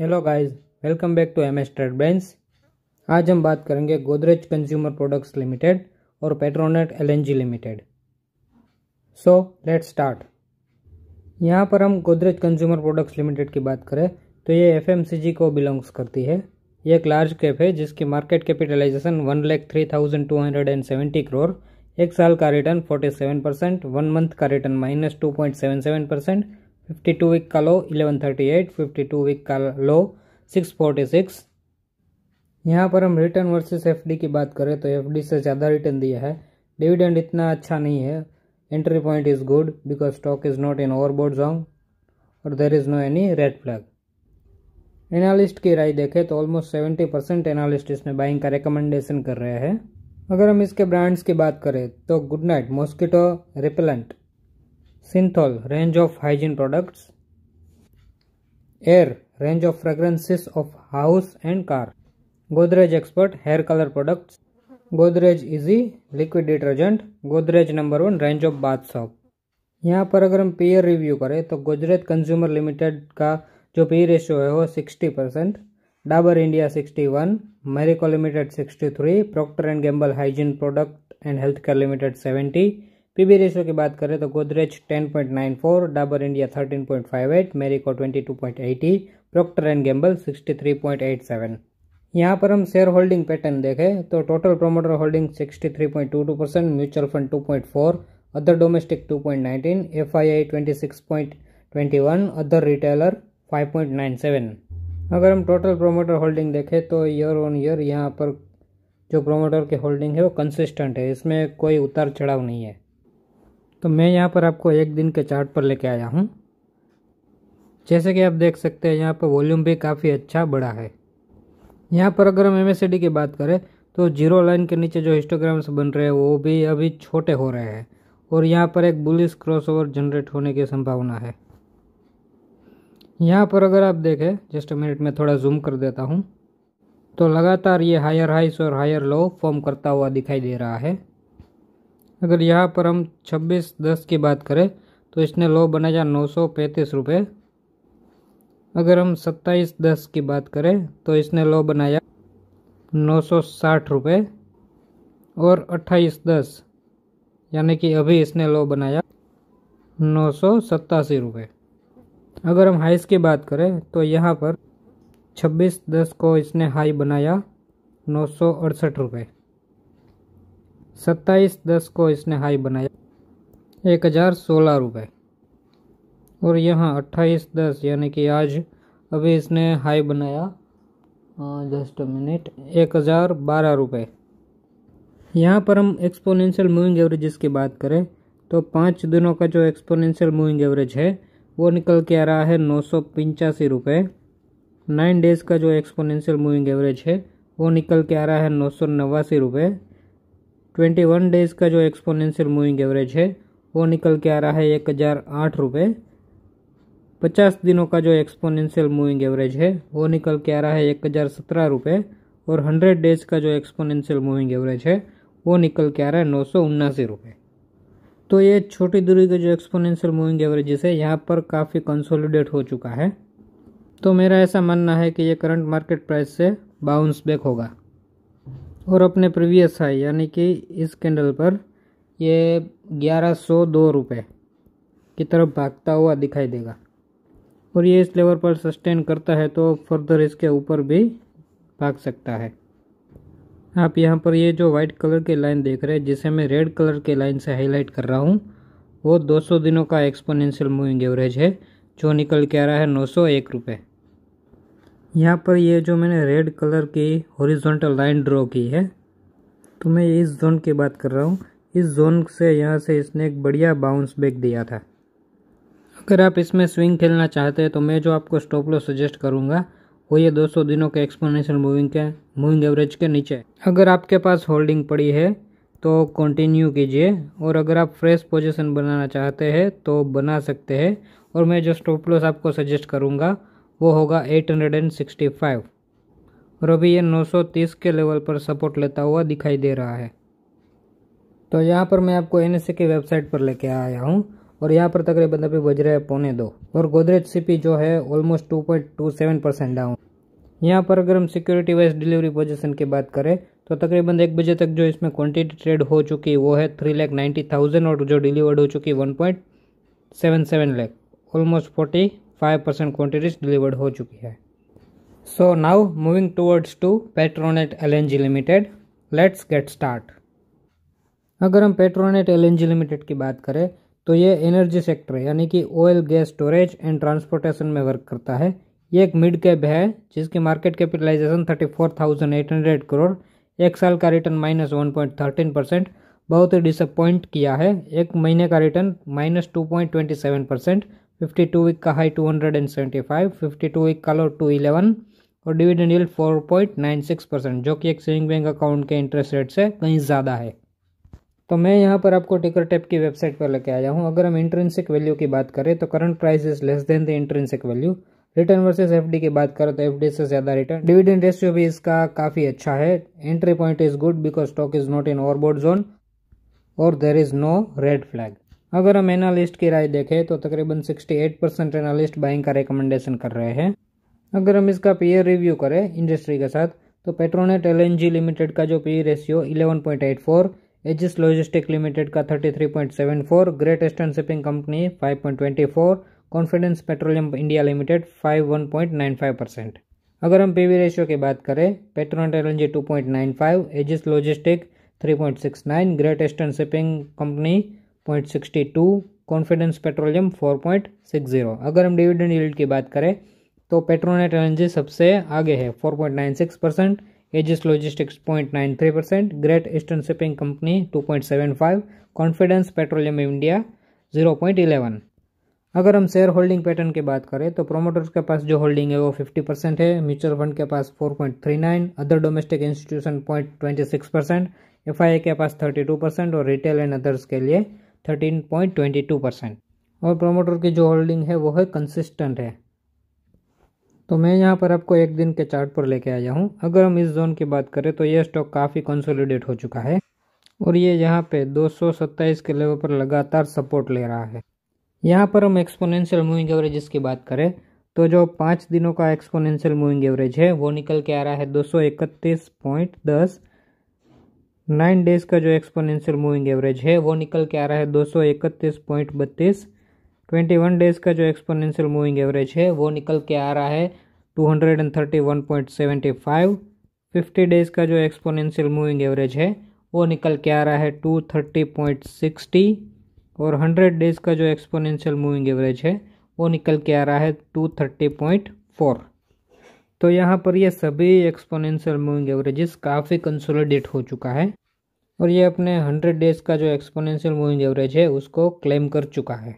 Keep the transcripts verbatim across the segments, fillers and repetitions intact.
Hello guys, welcome back to M S trade brands. आज हम बात करेंगे गोदरेज कंज्यूमर प्रोडक्ट्स लिमिटेड और Petronet LNG limited. So let's start. यहाँ पर हम गोदरेज कंज्यूमर प्रोडक्ट्स लिमिटेड की बात करें तो ये एफएमसीजी को बिलोंग्स करती है। ये एक लार्ज कैप है जिसकी market capitalization one lakh three thousand two hundred and seventy crore. एक साल का return forty seven percent, one month का return minus two point seven seven percent, fifty two week का low eleven thirty eight, fifty two week का low six forty six. यहाँ पर हम return versus FD की बात करें तो एफडी से ज़्यादा रिटर्न दिया है। डिविडेंड इतना अच्छा नहीं है। Entry point is good because stock is not in overbought zone और there is no any red flag. Analyst की राय देखें तो ऑलमोस्ट सेवेंटी परसेंट एनालिस्ट इसमें बाइंग का रिकमेंडेशन कर रहे हैं। अगर हम इसके ब्रांड्स की बात करें तो good night mosquito repellent, Cinthol range of hygiene products, air range of fragrances of house and car, Godrej expert hair colour products, Godrej easy liquid detergent, Godrej number one range of bath soap. यहाँ पर अगर हम peer review करें तो Godrej consumer limited का जो P ratio है वो sixty percent, Dabur India sixty one, Marico limited sixty three, Procter and Gamble hygiene product and health care limited seventy. PB ratio की बात करें तो Godrej ten point nine four, Dabur India thirteen point five eight, Marico twenty two point eighty, Procter and Gamble sixty three point eight seven. यहाँ पर हम share holding pattern देखें तो total promoter holding sixty three point two two percent, mutual fund two point four, other domestic two point nineteen, FII twenty six point twenty one, other retailer five point nine seven. अगर हम total promoter holding देखें तो year on year यहाँ पर जो promoter की holding है वो कंसिस्टेंट है, इसमें कोई उतार चढ़ाव नहीं है। तो मैं यहाँ पर आपको एक दिन के चार्ट पर लेके आया हूँ। जैसे कि आप देख सकते हैं यहाँ पर वॉल्यूम भी काफ़ी अच्छा बढ़ा है। यहाँ पर अगर हम एमएसडी की बात करें तो जीरो लाइन के नीचे जो हिस्टोग्राम्स बन रहे हैं वो भी अभी छोटे हो रहे हैं और यहाँ पर एक बुलिश क्रॉसओवर जनरेट होने की संभावना है। यहाँ पर अगर आप देखें, जस्ट मिनट में थोड़ा जूम कर देता हूँ, तो लगातार ये हायर हाइस और हायर लो फॉर्म करता हुआ दिखाई दे रहा है। अगर यहाँ पर हम छब्बीस दस की बात करें तो इसने लो बनाया नौ सौ पैंतीस रुपये। अगर हम सत्ताईस दस की बात करें तो इसने लो बनाया नौ सौ साठ रुपये और अट्ठाईस दस यानी कि अभी इसने लो बनाया नौ सौ सत्तासी रुपये। अगर हम हाइस की बात करें तो यहाँ पर छब्बीस दस को इसने हाई बनाया नौ सौ अड़सठ रुपये, सत्ताईस दस को इसने हाई बनाया एक हज़ार सोलह रुपये और यहाँ अट्ठाईस दस यानी कि आज अभी इसने हाई बनाया जस्ट मिनट एक हज़ार बारह रुपये। यहाँ पर हम एक्सपोनेंशियल मूविंग एवरेजेस की बात करें तो पाँच दिनों का जो एक्सपोनेंशियल मूविंग एवरेज है वो निकल के आ रहा है नौ सौ पंचासी रुपये। नाइन डेज़ का जो एक्सपोनेंशियल मूविंग एवरेज है वो निकल के आ रहा है नौ सौ नवासी रुपये। ट्वेंटी वन डेज़ का जो एक्सपोनेंशियल मूविंग एवरेज है वो निकल के आ रहा है एक हज़ार आठ रुपये। पचास दिनों का जो एक्सपोनेंशियल मूविंग एवरेज है वो निकल के आ रहा है एक हज़ार सत्रह रुपये और हंड्रेड डेज़ का जो एक्सपोनेंशियल मूविंग एवरेज है वो निकल के आ रहा है नौ सौ उन्नासी रुपये। तो ये छोटी दूरी के जो एक्सपोनेंशियल मूविंग एवरेजेस है यहाँ पर काफ़ी कंसोलिडेट हो चुका है। तो मेरा ऐसा मानना है कि ये करंट मार्केट प्राइस से बाउंस बैक होगा और अपने प्रीवियस हाई यानी कि इस कैंडल पर ये ग्यारह सौ दो रुपये की तरफ भागता हुआ दिखाई देगा और ये इस लेवल पर सस्टेन करता है तो फर्दर इसके ऊपर भी भाग सकता है। आप यहाँ पर ये जो वाइट कलर की लाइन देख रहे हैं जिसे मैं रेड कलर के लाइन से हाईलाइट कर रहा हूँ वो दो सौ दिनों का एक्सपोनेंशियल मूविंग एवरेज है जो निकल के आ रहा है नौ सौ एक रुपये। यहाँ पर ये जो मैंने रेड कलर की हॉरिजॉन्टल लाइन ड्रॉ की है तो मैं इस जोन की बात कर रहा हूँ। इस जोन से यहाँ से इसने एक बढ़िया बाउंस बैक दिया था। अगर आप इसमें स्विंग खेलना चाहते हैं तो मैं जो आपको स्टॉप लॉस सजेस्ट करूँगा वो ये दो सौ दिनों के एक्सपोनेंशियल मूविंग के मूविंग एवरेज के नीचे। अगर आपके पास होल्डिंग पड़ी है तो कंटिन्यू कीजिए और अगर आप फ्रेश पोजीशन बनाना चाहते हैं तो बना सकते हैं। और मैं जो स्टॉप लॉस आपको सजेस्ट करूंगा वो होगा एट हंड्रेड सिक्सटी फाइव और अभी ये नौ सौ तीस के लेवल पर सपोर्ट लेता हुआ दिखाई दे रहा है। तो यहाँ पर मैं आपको एन एस सी की वेबसाइट पर लेके आया हूँ और यहाँ पर तकरीबन अभी बज रहे हैं पौने दो। और गोदरेज सीपी जो है almost two point two seven percent down. यहाँ पर अगर हम सिक्योरिटी वाइज डिलीवरी पोजीशन की बात करें तो तकरीबन एक बजे तक जो इसमें क्वांटिटी ट्रेड हो चुकी है वो है थ्री लैख नाइन्टी थाउजेंड और जो डिलीवर्ड हो चुकी है one point seven seven lakh, almost forty five percent quantities delivered हो चुकी है। So now moving towards to Petronet L N G limited, let's get start. अगर हम पेट्रोनेट एल एन जी लिमिटेड की बात करें तो ये एनर्जी सेक्टर यानी कि oil, gas, storage and transportation में वर्क करता है। ये एक मिड कैप है जिसकी market capitalization thirty four thousand eight hundred crore, एक साल का return minus one point thirteen percent बहुत ही डिसअपॉइंट किया है। एक महीने का return minus two point twenty seven percent, fifty two week का high two hundred and seventy five, fifty two week का लो टू इलेवन, और dividend yield four point nine six percent जो कि एक सेविंग बैंक अकाउंट के interest rate से कहीं ज़्यादा है। तो मैं यहाँ पर आपको टिकर टैप की वेबसाइट पर लेके आया हूँ। अगर हम इंट्रिंसिक वैल्यू की बात करें तो current price is less than the intrinsic value. Return versus FD की बात करें तो एफडी से ज़्यादा रिटर्न। डिविडेंड रेशियो भी इसका काफ़ी अच्छा है। Entry point is good because stock is not in overbought zone और there is no red flag. अगर हम एनालिस्ट की राय देखें तो तकरीबन sixty eight percent analyst buying का रिकमेंडेशन कर रहे हैं। अगर हम इसका पीयर रिव्यू करें इंडस्ट्री के साथ तो पेट्रोनेट एलएनजी लिमिटेड का जो PE ratio eleven point eight four, Aegis logistics limited का thirty three point seven four, great eastern shipping company five point two four, confidence petroleum India limited fifty one point nine five percent. अगर हम PV ratio की बात करें Petronet LNG two point nine five, Aegis logistics three point six nine, great eastern shipping company point six two, confidence petroleum four point six zero. अगर हम dividend yield की बात करें तो पेट्रोनेट एलएनजी सबसे आगे है four point nine six percent, Aegis logistics point nine three percent, great eastern shipping company two point seven five, confidence petroleum India zero point eleven. अगर हम शेयर होल्डिंग पैटर्न की बात करें तो प्रोमोटर्स के पास जो होल्डिंग है वो फिफ्टी परसेंट है, म्यूचुअल फंड के पास four point three nine, other domestic institution point twenty six percent, F I A के पास थर्टी टू परसेंट, और रिटेल एंड अदर्स के लिए thirteen point twenty two percent. और प्रोमोटर की जो होल्डिंग है वो है कंसिस्टेंट है। तो मैं यहाँ पर आपको एक दिन के चार्ट पर लेके आया हूँ। अगर हम इस जोन की बात करें तो यह स्टॉक काफ़ी कंसोलिडेट हो चुका है और ये यहाँ पे दो सौ सत्ताईस के लेवल पर लगातार सपोर्ट ले रहा है। यहाँ पर हम एक्सपोनेंशियल मूविंग एवरेज की बात करें तो जो पाँच दिनों का एक्सपोनेंशियल मूविंग एवरेज है वो निकल के आ रहा है दो सौ इकतीस point one zero. Nine days का जो एक्सपोनेंशियल मूविंग एवरेज है वो निकल के आ रहा है दो सौ इकतीस पॉइंट बत्तीस। ट्वेंटी वन डेज़ का जो एक्सपोनेंशियल मूविंग एवरेज है वो निकल के आ रहा है two hundred thirty one point seven five. Fifty days का जो एक्सपोनेंशियल मूविंग एवरेज है वो निकल के आ रहा है टू थर्टी पॉइंट सिक्सटी, और हंड्रेड डेज़ का जो एक्सपोनेंशियल मूविंग एवरेज है वो निकल के आ रहा है टू थर्टी पॉइंट फोर। तो यहाँ पर ये सभी एक्सपोनेंशियल मूविंग एवरेजेस काफ़ी कंसोलिडेट हो चुका है और ये अपने हंड्रेड डेज़ का जो एक्सपोनेंशियल मूविंग एवरेज है उसको क्लेम कर चुका है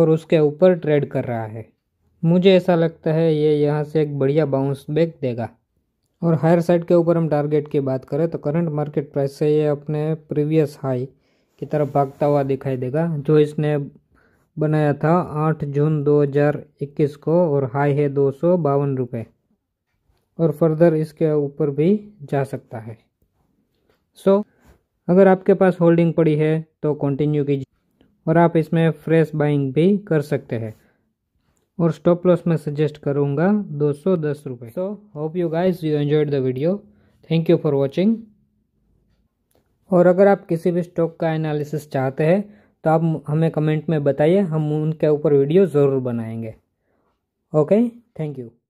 और उसके ऊपर ट्रेड कर रहा है। मुझे ऐसा लगता है ये यहाँ से एक बढ़िया बाउंस बैक देगा। और हायर साइड के ऊपर हम टारगेट की बात करें तो करंट मार्केट प्राइस से ये अपने प्रीवियस हाई की तरफ भागता हुआ दिखाई देगा जो इसने बनाया था आठ जून दो हज़ार इक्कीस को, और हाई है दो सौ बावन रुपये और फर्दर इसके ऊपर भी जा सकता है। सो so, अगर आपके पास होल्डिंग पड़ी है तो कंटिन्यू कीजिए और आप इसमें फ्रेश बाइंग भी कर सकते हैं। और स्टॉप लॉस में सजेस्ट करूँगा दो सौ दस रुपये। So hope you guys you enjoyed the video, thank you for watching. और अगर आप किसी भी स्टॉक का एनालिसिस चाहते हैं तो आप हमें कमेंट में बताइए, हम उनके ऊपर वीडियो ज़रूर बनाएंगे। Okay, thank you.